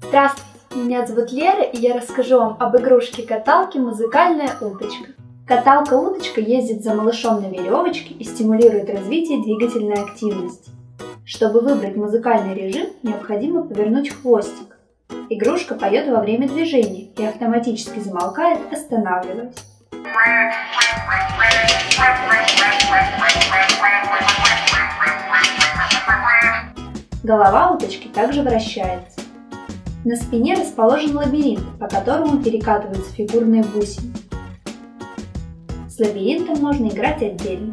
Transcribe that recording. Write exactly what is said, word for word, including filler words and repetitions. Здравствуйте, меня зовут Лера, и я расскажу вам об игрушке-каталке «Музыкальная уточка». Каталка-уточка ездит за малышом на веревочке и стимулирует развитие двигательной активности. Чтобы выбрать музыкальный режим, необходимо повернуть хвостик. Игрушка поет во время движения и автоматически замолкает, останавливаясь. Голова уточки также вращается. На спине расположен лабиринт, по которому перекатываются фигурные бусины. С лабиринтом можно играть отдельно.